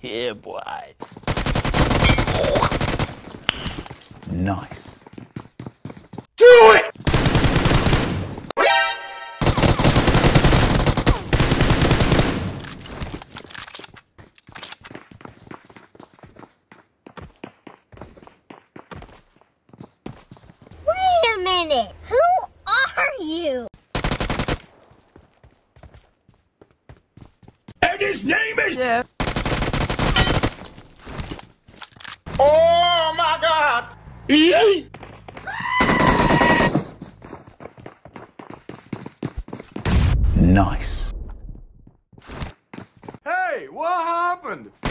Yeah, boy. Nice. Do it! Wait a minute. Who are you? And his name is... Yeah. Oh my God! Yay! Nice. Hey, what happened?